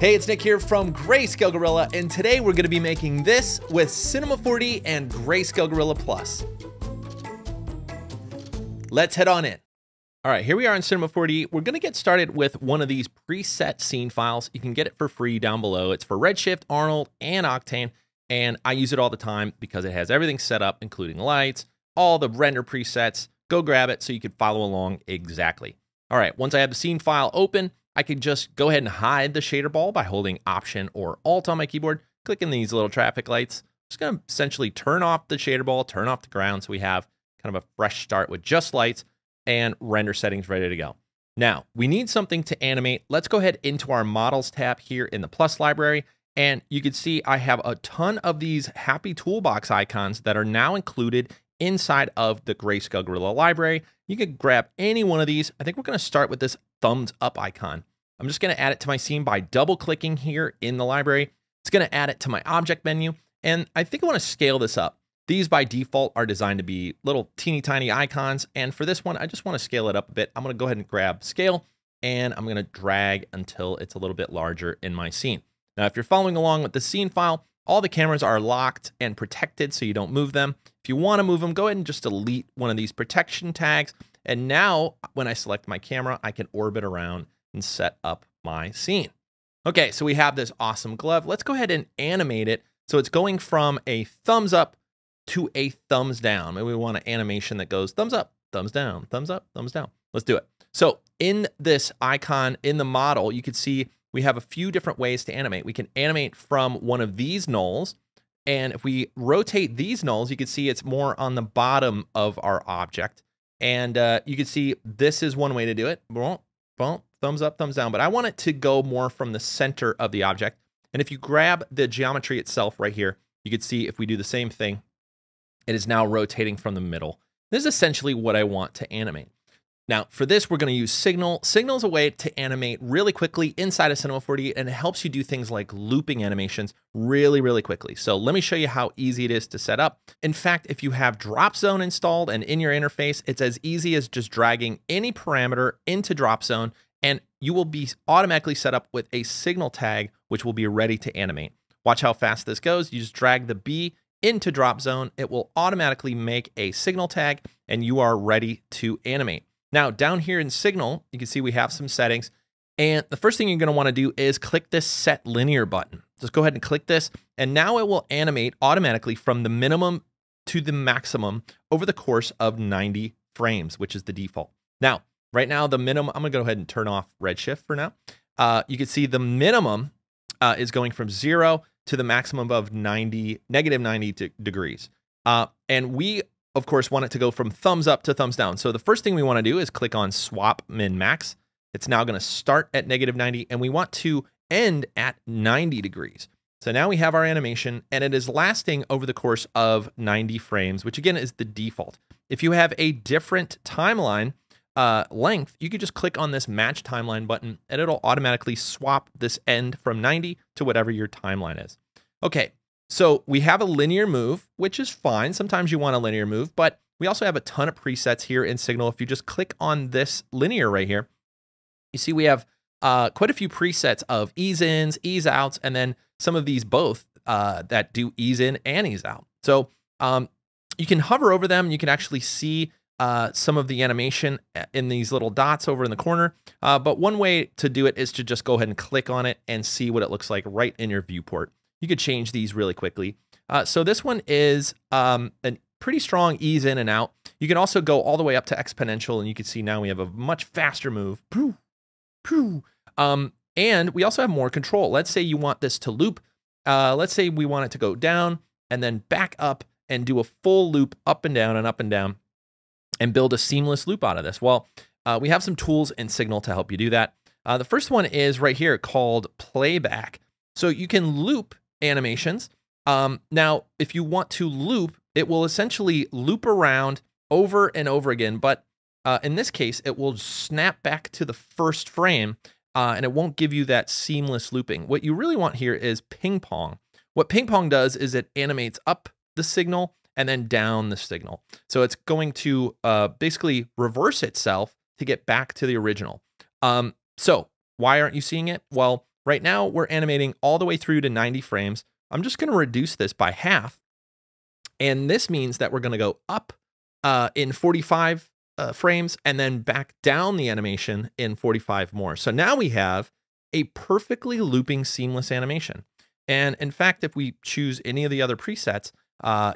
Hey, it's Nick here from Greyscalegorilla, and today we're gonna be making this with Cinema 4D and Greyscalegorilla Plus. Let's head on in. All right, here we are in Cinema 4D. We're gonna get started with one of these preset scene files. You can get it for free down below. It's for Redshift, Arnold, and Octane, and I use it all the time because it has everything set up, including lights, all the render presets. Go grab it so you can follow along exactly. All right, once I have the scene file open, I can just go ahead and hide the shader ball by holding Option or Alt on my keyboard, clicking these little traffic lights. I'm just gonna essentially turn off the shader ball, turn off the ground, so we have kind of a fresh start with just lights and render settings ready to go. Now, we need something to animate. Let's go ahead into our Models tab here in the Plus library, and you can see I have a ton of these Happy Toolbox icons that are now included inside of the Greyscalegorilla library. You can grab any one of these. I think we're gonna start with this thumbs up icon. I'm just gonna add it to my scene by double clicking here in the library. It's gonna add it to my object menu. And I think I wanna scale this up. These by default are designed to be little teeny tiny icons. And for this one, I just wanna scale it up a bit. I'm gonna go ahead and grab scale and I'm gonna drag until it's a little bit larger in my scene. Now, if you're following along with the scene file, all the cameras are locked and protected so you don't move them. If you wanna move them, go ahead and just delete one of these protection tags. And now when I select my camera, I can orbit around and set up my scene. Okay, so we have this awesome glove. Let's go ahead and animate it. So it's going from a thumbs up to a thumbs down. Maybe we want an animation that goes thumbs up, thumbs down, thumbs up, thumbs down. Let's do it. So in this icon, in the model, you can see we have a few different ways to animate. We can animate from one of these nulls. And if we rotate these nulls, you can see it's more on the bottom of our object. And you can see this is one way to do it. Thumbs up, thumbs down. But I want it to go more from the center of the object. And if you grab the geometry itself right here, you can see if we do the same thing, it is now rotating from the middle. This is essentially what I want to animate. Now, for this, we're going to use Signal. Signal is a way to animate really quickly inside of Cinema 4D, and it helps you do things like looping animations really, really quickly. So let me show you how easy it is to set up. In fact, if you have Drop Zone installed and in your interface, it's as easy as just dragging any parameter into Drop Zone, and you will be automatically set up with a Signal tag, which will be ready to animate. Watch how fast this goes. You just drag the B into Drop Zone. It will automatically make a Signal tag, and you are ready to animate. Now, down here in Signal, you can see we have some settings. And the first thing you're gonna wanna do is click this Set Linear button. Just go ahead and click this, and now it will animate automatically from the minimum to the maximum over the course of 90 frames, which is the default. Now, right now, the minimum, I'm gonna go ahead and turn off Redshift for now. You can see the minimum is going from 0 to the maximum of -90 degrees. And we, of course, want it to go from thumbs up to thumbs down. So the first thing we wanna do is click on Swap Min Max. It's now gonna start at -90, and we want to end at 90 degrees. So now we have our animation, and it is lasting over the course of 90 frames, which again is the default. If you have a different timeline length, you could just click on this Match Timeline button, and it'll automatically swap this end from 90 to whatever your timeline is. Okay. So we have a linear move, which is fine. Sometimes you want a linear move, but we also have a ton of presets here in Signal. If you just click on this linear right here, you see we have quite a few presets of ease-ins, ease-outs, and then some of these both that do ease-in and ease-out. So you can hover over them. You can actually see some of the animation in these little dots over in the corner. But one way to do it is to just go ahead and click on it and see what it looks like right in your viewport. You could change these really quickly. So this one is a pretty strong ease in and out. You can also go all the way up to exponential, and you can see now we have a much faster move. And we also have more control. Let's say you want this to loop. Let's say we want it to go down and then back up and do a full loop up and down and up and down and build a seamless loop out of this. Well, we have some tools in Signal to help you do that. The first one is right here called Playback. So you can loop animations. Now, if you want to loop, it will essentially loop around over and over again, but in this case, it will snap back to the first frame and it won't give you that seamless looping. What you really want here is ping pong. What ping pong does is it animates up the signal and then down the signal. So it's going to basically reverse itself to get back to the original. So why aren't you seeing it? Well, Right now, we're animating all the way through to 90 frames. I'm just going to reduce this by half. And this means that we're going to go up in 45 frames and then back down the animation in 45 more. So now we have a perfectly looping seamless animation. And in fact, if we choose any of the other presets,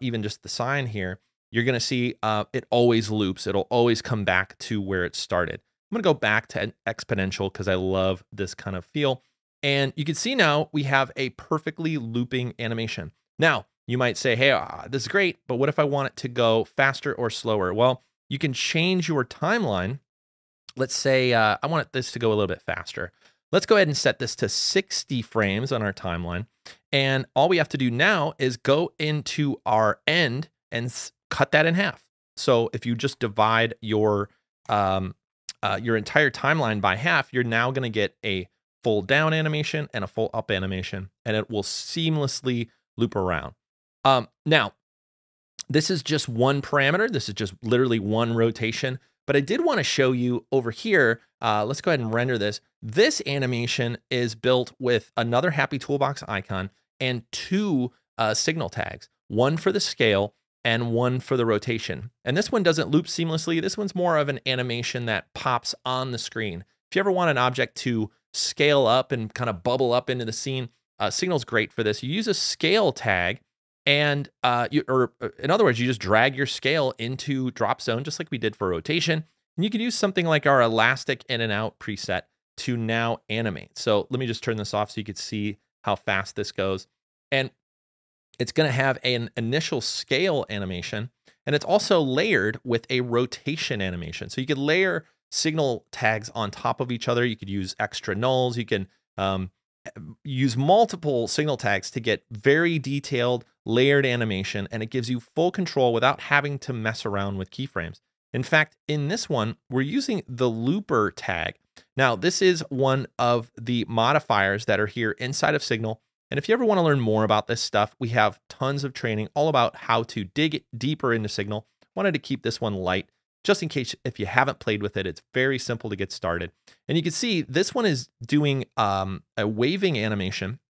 even just the sign here, you're going to see it always loops. It'll always come back to where it started. I'm going to go back to an exponential because I love this kind of feel. And you can see now we have a perfectly looping animation. Now, you might say, hey, this is great, but what if I want it to go faster or slower? Well, you can change your timeline. Let's say I want this to go a little bit faster. Let's go ahead and set this to 60 frames on our timeline. And all we have to do now is go into our end and cut that in half. So if you just divide your entire timeline by half, you're now going to get a full down animation and a full up animation, and it will seamlessly loop around. Now, this is just one parameter. This is just literally one rotation. But I did want to show you over here, let's go ahead and render this. This animation is built with another Happy Toolbox icon and two signal tags, one for the scale and one for the rotation. And this one doesn't loop seamlessly. This one's more of an animation that pops on the screen. If you ever want an object to scale up and kind of bubble up into the scene, Signal's great for this. You use a scale tag, and in other words, you just drag your scale into Drop Zone, just like we did for rotation. And you can use something like our elastic in and out preset to now animate. So let me just turn this off so you can see how fast this goes. And it's going to have an initial scale animation, and it's also layered with a rotation animation. So you could layer signal tags on top of each other. You could use extra nulls. You can use multiple signal tags to get very detailed layered animation, and it gives you full control without having to mess around with keyframes. In fact, in this one, we're using the Looper tag. Now, this is one of the modifiers that are here inside of Signal. And if you ever want to learn more about this stuff, we have tons of training all about how to dig deeper into Signal. Wanted to keep this one light just in case if you haven't played with it. It's very simple to get started. And you can see this one is doing a waving animation,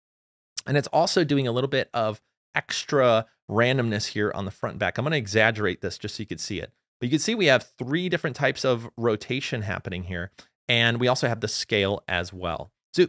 and it's also doing a little bit of extra randomness here on the front and back. I'm going to exaggerate this just so you can see it. But you can see we have three different types of rotation happening here, and we also have the scale as well. So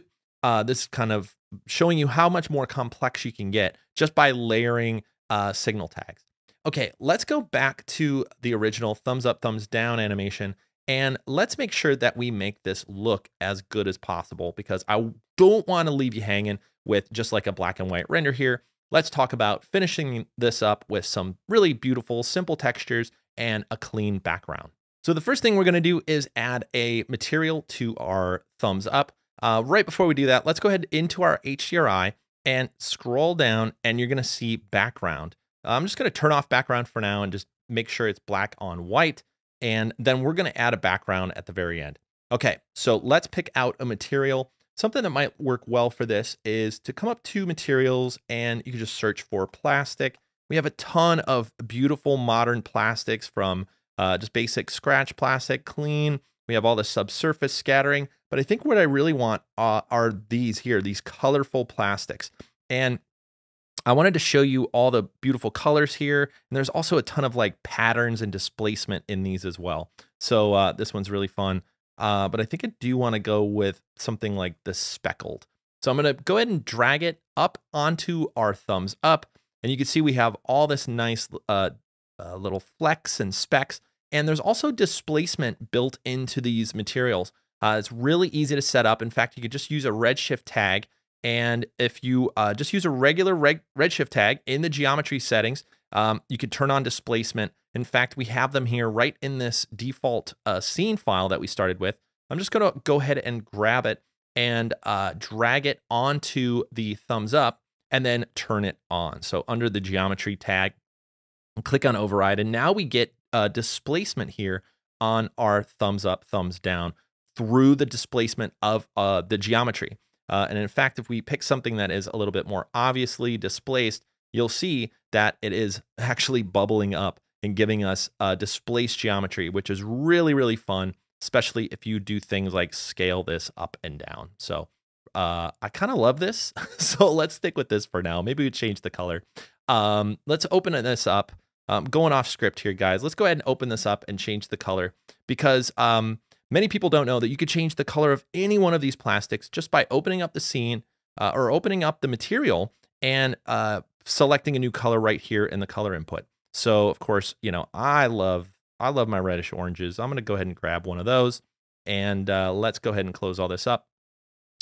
this kind of showing you how much more complex you can get just by layering signal tags. Okay, let's go back to the original thumbs up, thumbs down animation, and let's make sure that we make this look as good as possible, because I don't want to leave you hanging with just like a black and white render here. Let's talk about finishing this up with some really beautiful, simple textures and a clean background. So the first thing we're going to do is add a material to our thumbs up. Right before we do that, let's go ahead into our HDRI and scroll down, and you're going to see background. I'm just going to turn off background for now and just make sure it's black on white. And then we're going to add a background at the very end. Okay, so let's pick out a material. Something that might work well for this is to come up to materials, and you can just search for plastic. We have a ton of beautiful modern plastics, from just basic scratch plastic, clean. We have all the subsurface scattering. But I think what I really want are these here, these colorful plastics. And I wanted to show you all the beautiful colors here. And there's also a ton of like patterns and displacement in these as well. So this one's really fun. But I think I do want to go with something like the speckled. So I'm going to go ahead and drag it up onto our thumbs up. And you can see we have all this nice little flecks and specks. And there's also displacement built into these materials. It's really easy to set up. In fact, you could just use a Redshift tag. And if you just use a regular Redshift tag in the geometry settings, you could turn on displacement. In fact, we have them here right in this default scene file that we started with. I'm just going to go ahead and grab it and drag it onto the thumbs up and then turn it on. So under the geometry tag, click on override. And now we get displacement here on our thumbs up, thumbs down, through the displacement of the geometry. And in fact, if we pick something that is a little bit more obviously displaced, you'll see that it is actually bubbling up and giving us displaced geometry, which is really, really fun, especially if you do things like scale this up and down. So I kind of love this, so let's stick with this for now. Maybe we change the color. Let's open this up. Going off script here, guys. Let's go ahead and open this up and change the color, because many people don't know that you could change the color of any one of these plastics just by opening up the scene or opening up the material and selecting a new color right here in the color input. So of course, you know, I love my reddish oranges. I'm going to go ahead and grab one of those, and let's go ahead and close all this up.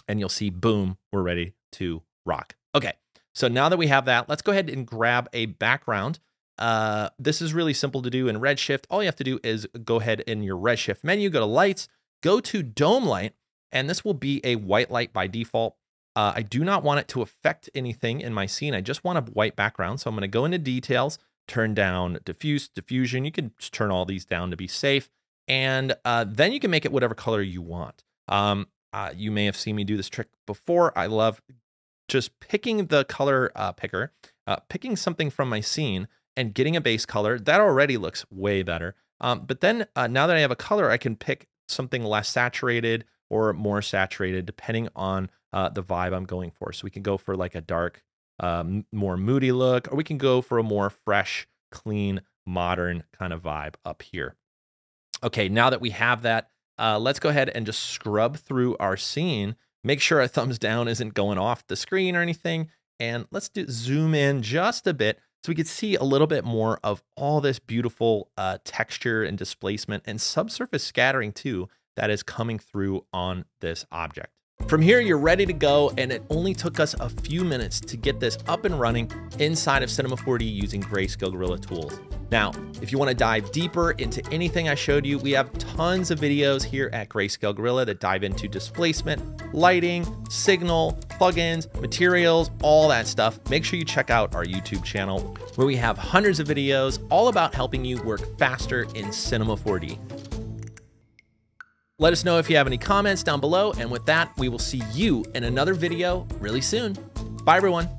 And you'll see, boom, we're ready to rock. Okay, so now that we have that, let's go ahead and grab a background. This is really simple to do in Redshift. All you have to do is go ahead in your Redshift menu, go to lights, go to dome light, and this will be a white light by default. I do not want it to affect anything in my scene. I just want a white background. So I'm going to go into details, turn down diffuse, diffusion. You can just turn all these down to be safe. And then you can make it whatever color you want. You may have seen me do this trick before. I love just picking the color picker, picking something from my scene and getting a base color. That already looks way better. But then now that I have a color, I can pick something less saturated or more saturated depending on the vibe I'm going for. So we can go for like a dark, more moody look, or we can go for a more fresh, clean, modern kind of vibe up here. Okay, now that we have that, let's go ahead and just scrub through our scene. Make sure our thumbs down isn't going off the screen or anything. And let's zoom in just a bit so we can see a little bit more of all this beautiful texture and displacement and subsurface scattering too that is coming through on this object. From here, you're ready to go, and it only took us a few minutes to get this up and running inside of Cinema 4D using Greyscalegorilla tools. Now, if you want to dive deeper into anything I showed you, we have tons of videos here at Greyscalegorilla that dive into displacement, lighting, signal, plugins, materials, all that stuff. Make sure you check out our YouTube channel where we have hundreds of videos all about helping you work faster in Cinema 4D. Let us know if you have any comments down below, and with that, we will see you in another video really soon. Bye, everyone.